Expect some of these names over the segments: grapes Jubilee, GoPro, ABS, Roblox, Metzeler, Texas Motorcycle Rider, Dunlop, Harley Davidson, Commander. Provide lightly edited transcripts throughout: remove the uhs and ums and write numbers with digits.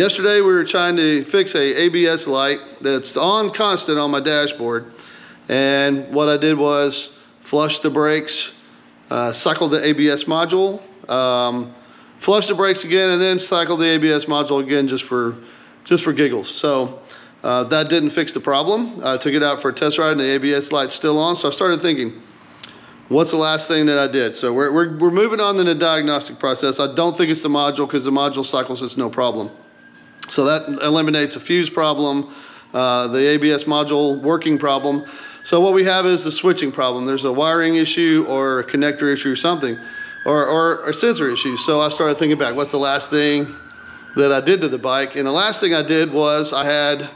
Yesterday we were trying to fix a ABS light that's on constant on my dashboard, and what I did was flush the brakes, cycle the ABS module, flush the brakes again, and then cycle the ABS module again just for giggles. So that didn't fix the problem. I took it out for a test ride and the ABS light's still on, so I started thinking, what's the last thing that I did? So we're moving on in the diagnostic process. I don't think it's the module, because the module cycles, it's no problem. So that eliminates a fuse problem, the ABS module working problem. So what we have is the switching problem. There's a wiring issue or a connector issue or something, or a sensor issue. So I started thinking back, what's the last thing that I did to the bike? And the last thing I did was I had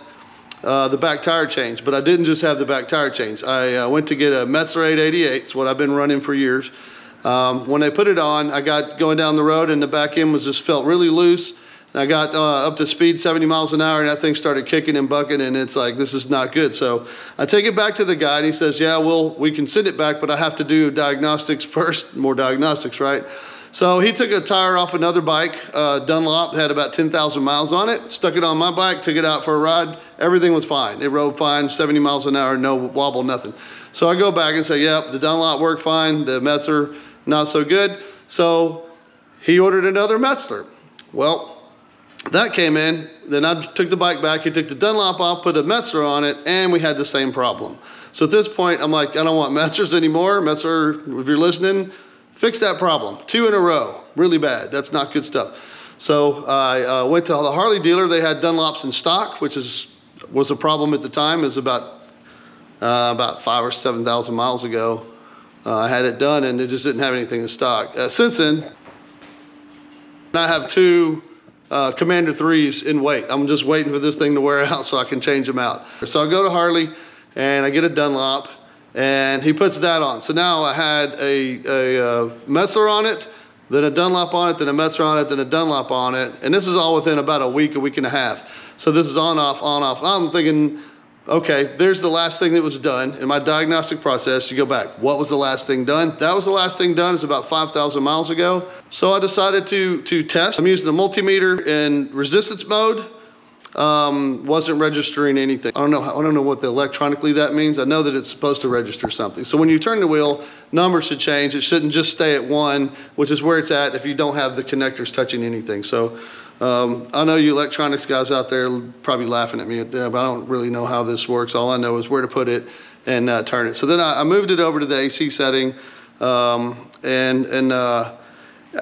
the back tire change, but I didn't just have the back tire change. I went to get a Metzeler 888. It's what I've been running for years. When they put it on, I got going down the road and the back end was just felt really loose. And I got up to speed 70 miles an hour and that thing started kicking and bucking, and it's like, this is not good. So I take it back to the guy and he says, yeah, well, we can send it back, but I have to do diagnostics first. More diagnostics, right? So he took a tire off another bike, Dunlop, had about 10,000 miles on it, stuck it on my bike, took it out for a ride. Everything was fine. It rode fine, 70 miles an hour, no wobble, nothing. So I go back and say, yep, the Dunlop worked fine, the Metzeler, not so good. So he ordered another Metzeler. Well, that came in, then I took the bike back, he took the Dunlop off, put a Metzeler on it, and we had the same problem. So at this point, I'm like, I don't want Metzlers anymore. Metzeler, if you're listening, fix that problem. 2 in a row, really bad. That's not good stuff. So I went to the Harley dealer. They had Dunlops in stock, which was a problem at the time. It's about 5,000 or 7,000 miles ago. I had it done, and it just didn't have anything in stock. Since then, I have 2 Commander 3s in wait. I'm just waiting for this thing to wear out so I can change them out. So I go to Harley, and I get a Dunlop, and he puts that on. So now I had a Metzeler on it, then a Dunlop on it, then a Metzeler on it, then a Dunlop on it. And this is all within about a week and a half. So this is on, off, on, off. And I'm thinking, okay, there's the last thing that was done. In my diagnostic process, you go back, what was the last thing done? That was the last thing done. It's about 5,000 miles ago. So I decided to test. I'm using the multimeter in resistance mode. Wasn't registering anything. I don't know what the electronically that means. I know that it's supposed to register something. So when you turn the wheel, numbers should change. It shouldn't just stay at 1, which is where it's at if you don't have the connectors touching anything. So I know you electronics guys out there are probably laughing at me, but I don't really know how this works. All I know is where to put it and turn it. So then I moved it over to the AC setting, and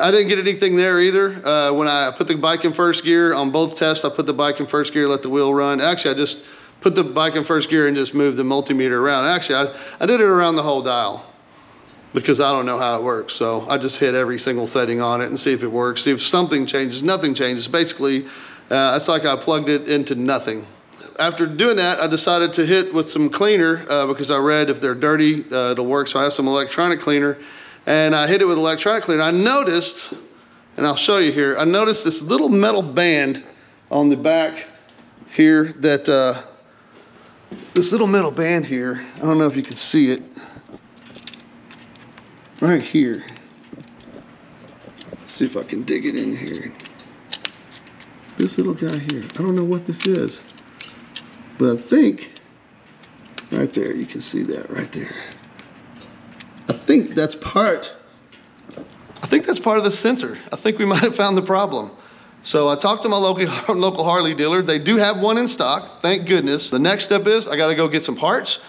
I didn't get anything there either. When I put the bike in first gear on both tests, I put the bike in first gear, let the wheel run. Actually, I just put the bike in first gear and just moved the multimeter around. Actually, I did it around the whole dial because I don't know how it works. So I just hit every single setting on it and see if it works, see if something changes. Nothing changes. Basically, it's like I plugged it into nothing. After doing that, I decided to hit with some cleaner because I read if they're dirty, it'll work. So I have some electronic cleaner. And I hit it with electronic cleaner. I noticed, and I'll show you here, I noticed this little metal band on the back here that, this little metal band here, I don't know if you can see it, right here. Let's see if I can dig it in here. This little guy here, I don't know what this is, but I think, right there, you can see that right there. I think that's part of the sensor. I think we might have found the problem. So I talked to my local Harley dealer. They do have one in stock, thank goodness. The next step is I gotta go get some parts,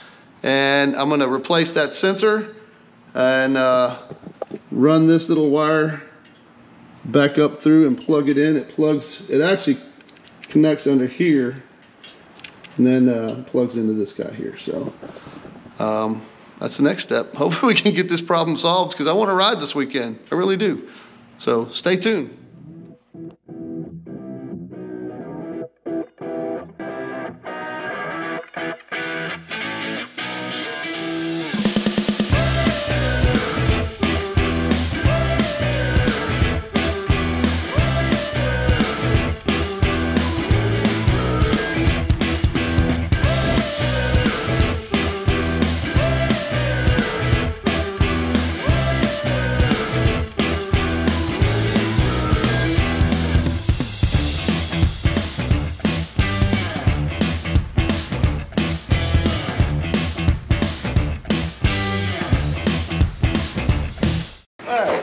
and I'm gonna replace that sensor and run this little wire back up through and plug it in. It plugs, it actually connects under here and then plugs into this guy here. So that's the next step. Hopefully we can get this problem solved because I want to ride this weekend. I really do. So stay tuned.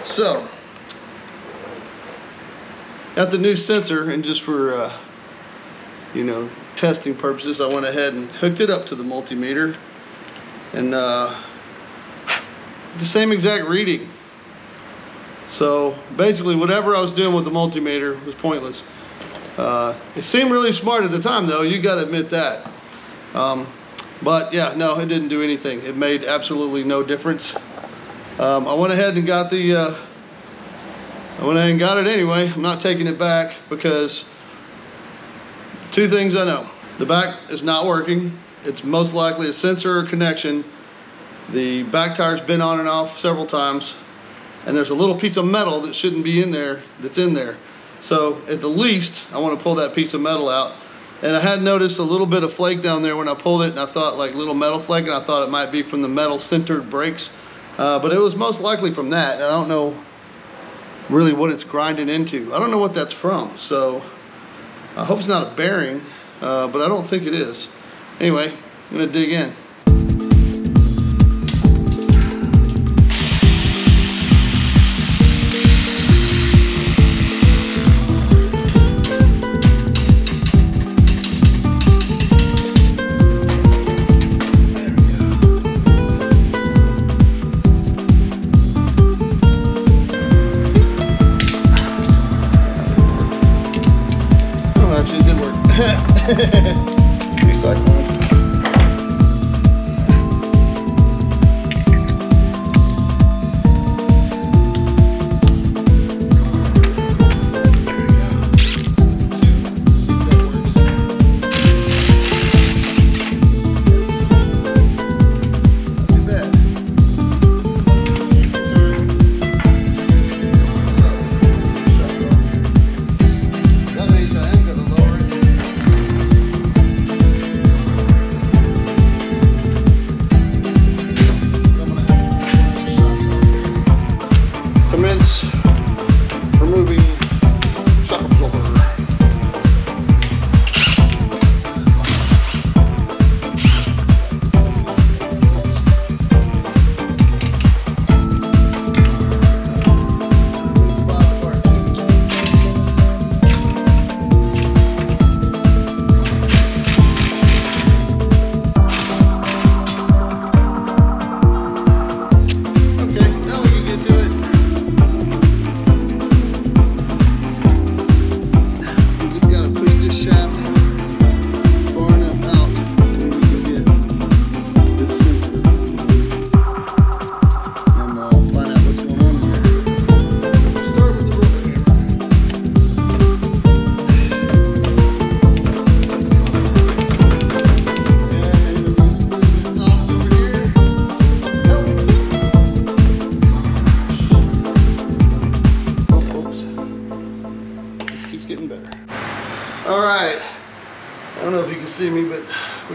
So, got the new sensor, and just for you know, testing purposes, I went ahead and hooked it up to the multimeter, and the same exact reading. So basically whatever I was doing with the multimeter was pointless. It seemed really smart at the time though, you gotta admit that. But yeah, no, it didn't do anything. It made absolutely no difference. I went ahead and got the I went ahead and got it anyway. I'm not taking it back because two things I know. The back is not working. It's most likely a sensor or connection. The back tire's been on and off several times, and there's a little piece of metal that shouldn't be in there that's in there. So at the least, I want to pull that piece of metal out. And I had noticed a little bit of flake down there when I pulled it, and I thought like little metal flake, and I thought it might be from the metal centered brakes. But it was most likely from that, and I don't know really what it's grinding into. I don't know what that's from, so I hope it's not a bearing, but I don't think it is. Anyway, I'm gonna dig in.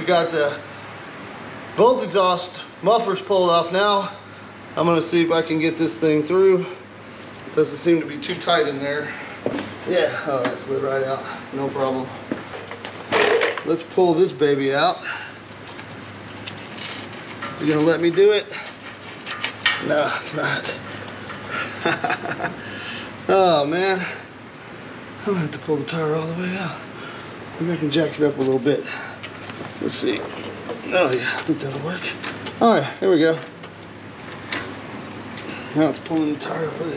Got the both exhaust mufflers pulled off now. I'm gonna see if I can get this thing through. It doesn't seem to be too tight in there. Yeah, oh, that slid right out, no problem. Let's pull this baby out. Is it gonna let me do it? No, it's not. Oh man, I'm gonna have to pull the tire all the way out. Maybe I can jack it up a little bit. Let's see. Oh yeah, I think that'll work. All right, here we go. Now it's pulling the tire up with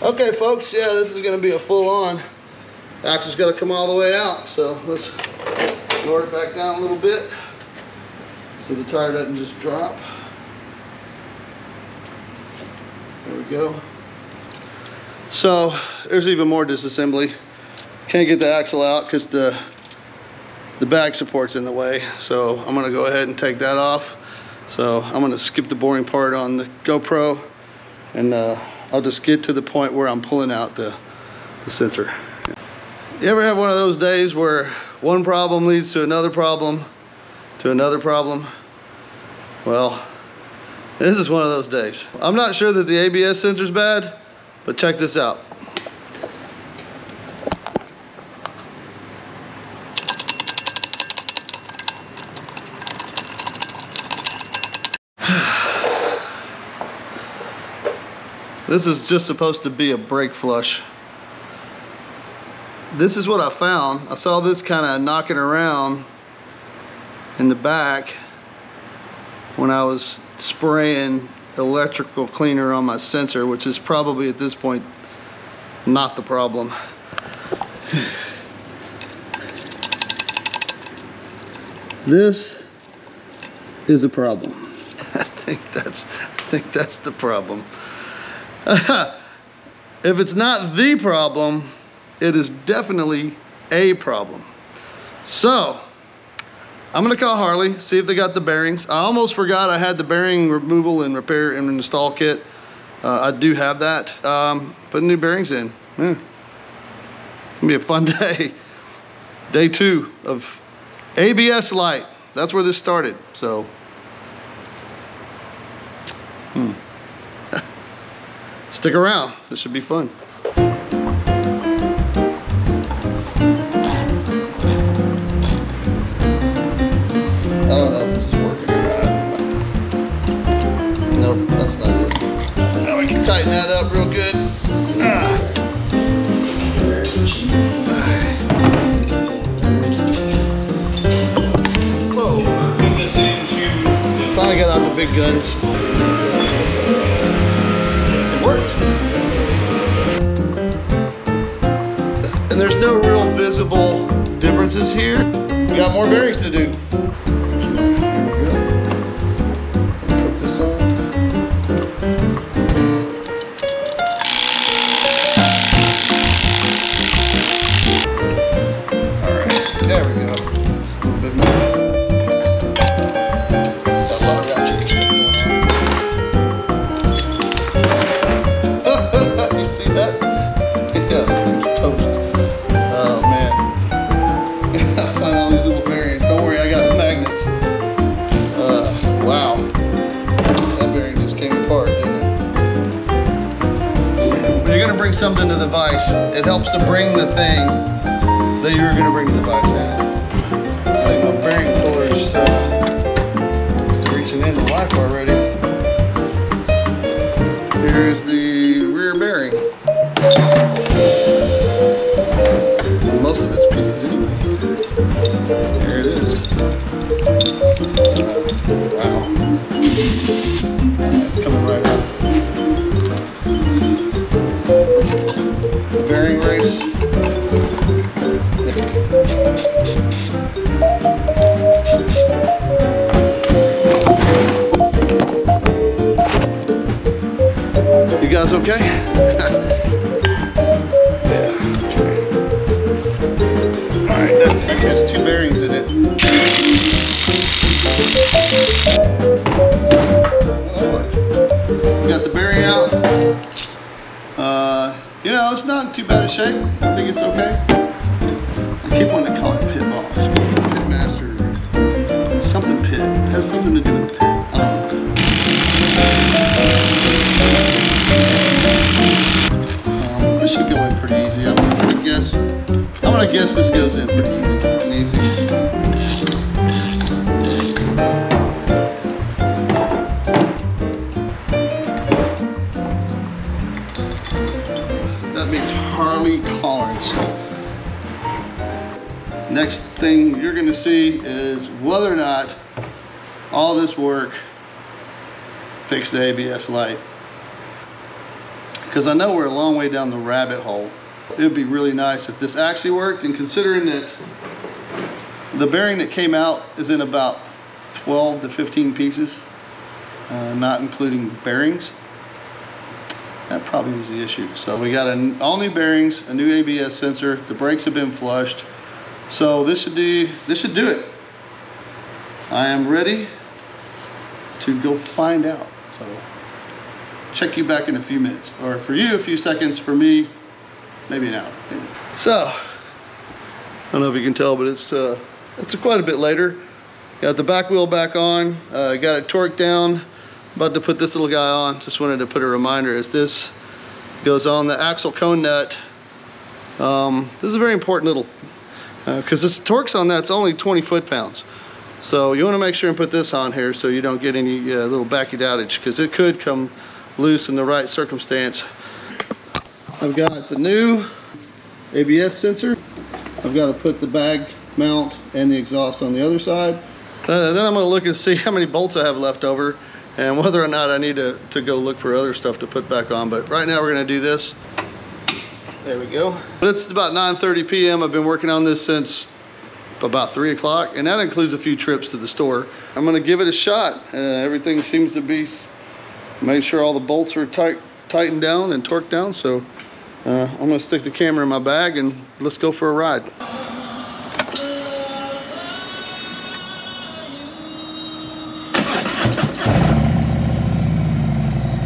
it. Okay, folks, yeah, this is gonna be a full-on. Axle's gotta come all the way out, so let's lower it back down a little bit so the tire doesn't just drop. There we go. So, there's even more disassembly. Can't get the axle out because the bag support's in the way, so I'm gonna go ahead and take that off. So I'm gonna skip the boring part on the GoPro, and I'll just get to the point where I'm pulling out the sensor. You ever have one of those days where one problem leads to another problem to another problem? Well, this is one of those days. I'm not sure that the ABS sensor's bad, but check this out. This is just supposed to be a brake flush. This is what I found. I saw this kind of knocking around in the back when I was spraying electrical cleaner on my sensor, which is probably at this point not the problem. This is a problem. I think that's the problem. If it's not the problem, it is definitely a problem. So I'm gonna call Harley, see if they got the bearings. I almost forgot I had the bearing removal and repair and install kit. I do have that. Put new bearings in. Yeah. It'll be a fun day. Day two of ABS light. That's where this started. So, stick around. This should be fun. Tighten that up real good. Whoa. Finally got out the big guns. It worked. And there's no real visible differences here. We got more bearings to do. Something to the vise. It helps to bring the thing that you're going to bring to the vise out. Like my bearing pullers reaching into life already. Here's the rear bearing. Most of it's pieces anyway. Here it is. Wow. It's coming right up. Bearing race. You guys okay? Yeah, okay. Alright, that has two bearings in it. We got the bearing out. You know, it's not in too bad a shape. I think it's okay. I keep wanting to call it Pit Boss, Pit Master, something Pit. It has something to do with Pit. I don't know. This should go in pretty easy. I'm gonna guess this goes in pretty easy. Next thing you're gonna see is whether or not all this work fixed the ABS light. Because I know we're a long way down the rabbit hole. It would be really nice if this actually worked, and considering that the bearing that came out is in about 12 to 15 pieces, not including bearings, that probably was the issue. So we got all new bearings, a new ABS sensor, the brakes have been flushed. So this should do it. I am ready to go find out. So check you back in a few minutes, or for you a few seconds, for me maybe an hour. Maybe. So I don't know if you can tell, but it's quite a bit later. Got the back wheel back on. Got it torqued down. About to put this little guy on. Just wanted to put a reminder as this goes on the axle cone nut. This is a very important little. Because this torques on that's only 20 foot-pounds, so you want to make sure and put this on here so you don't get any little backy doubtage, because it could come loose in the right circumstance. I've got the new ABS sensor. I've got to put the bag mount and the exhaust on the other side. Then I'm going to look and see how many bolts I have left over and whether or not I need to go look for other stuff to put back on. But right now we're going to do this. There we go. But it's about 9:30 p.m. I've been working on this since about 3 o'clock, and that includes a few trips to the store. I'm going to give it a shot. Everything seems to be, make sure all the bolts are tightened down and torqued down. So I'm going to stick the camera in my bag and let's go for a ride.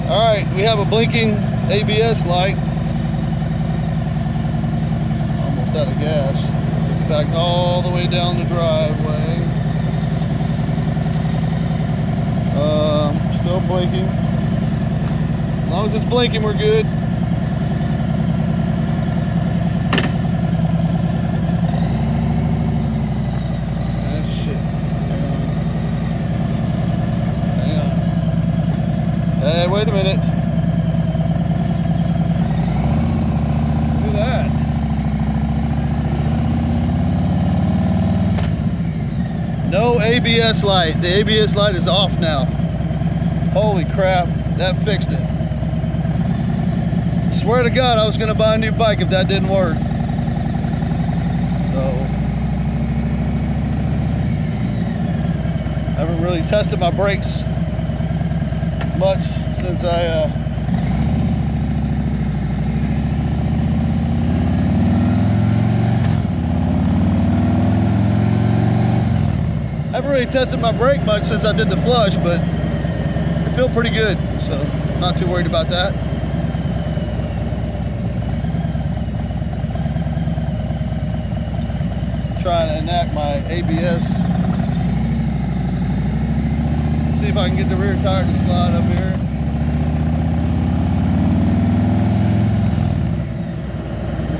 All right, we have a blinking ABS light. Almost out of gas. Back all the way down the driveway. Still blinking. As long as it's blinking, we're good. Hey, wait a minute. Look at that. No ABS light. The ABS light is off now. Holy crap, that fixed it. I swear to God, I was going to buy a new bike if that didn't work. So, I haven't really tested my brakes much since I haven't really tested my brake much since I did the flush, but I feel pretty good, so not too worried about that. I'm trying to enact my ABS. See if I can get the rear tire to slide up here.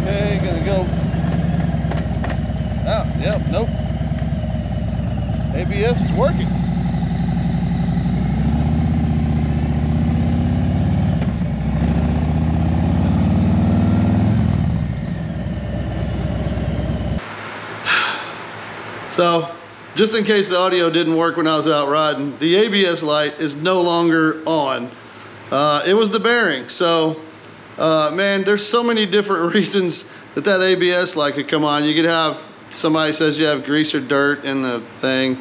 Okay, gonna go. Oh, yep, nope. ABS is working. So, just in case the audio didn't work when I was out riding, the ABS light is no longer on. It was the bearing. So, man, there's so many different reasons that ABS light could come on. You could have, somebody says you have grease or dirt in the thing.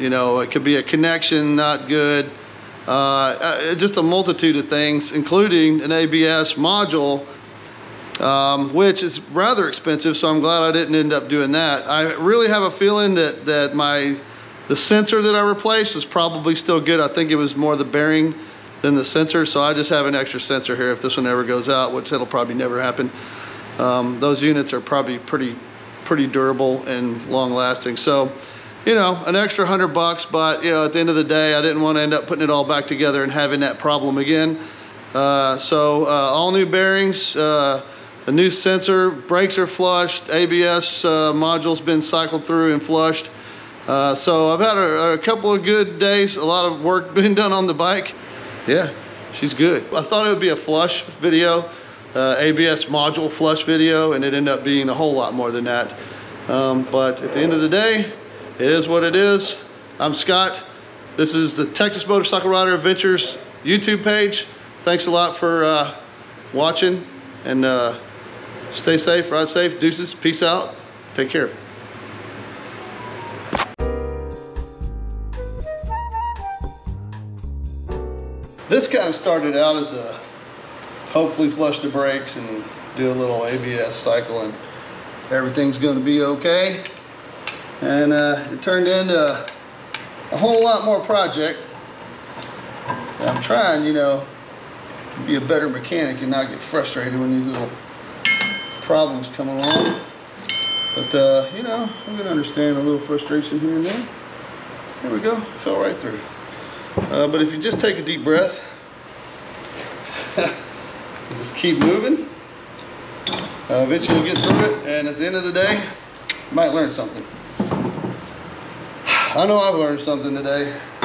You know, it could be a connection, not good. Just a multitude of things, including an ABS module, which is rather expensive, so I'm glad I didn't end up doing that. I really have a feeling that the sensor that I replaced is probably still good. I think it was more the bearing than the sensor, so I just have an extra sensor here if this one ever goes out, which it'll probably never happen. Those units are probably pretty durable and long lasting. So, you know, an extra $100, but you know, at the end of the day, I didn't want to end up putting it all back together and having that problem again. All new bearings, a new sensor, brakes are flushed, ABS module's been cycled through and flushed. So I've had a couple of good days, a lot of work being done on the bike. Yeah, she's good. I thought it would be a flush video, ABS module flush video, and it ended up being a whole lot more than that. But at the end of the day, it is what it is. I'm Scott. This is the Texas Motorcycle Rider Adventures YouTube page. Thanks a lot for watching, and stay safe, ride safe, deuces, peace out, take care. This kind of started out as a hopefully flush the brakes and do a little ABS cycle and everything's going to be okay. And it turned into a whole lot more project. So I'm trying, you know, to be a better mechanic and not get frustrated when these little problems come along. But, you know, I'm going to understand a little frustration here and there. Here we go. Fell right through. But if you just take a deep breath, just keep moving, eventually you'll get through it, and at the end of the day, you might learn something. I know I've learned something today.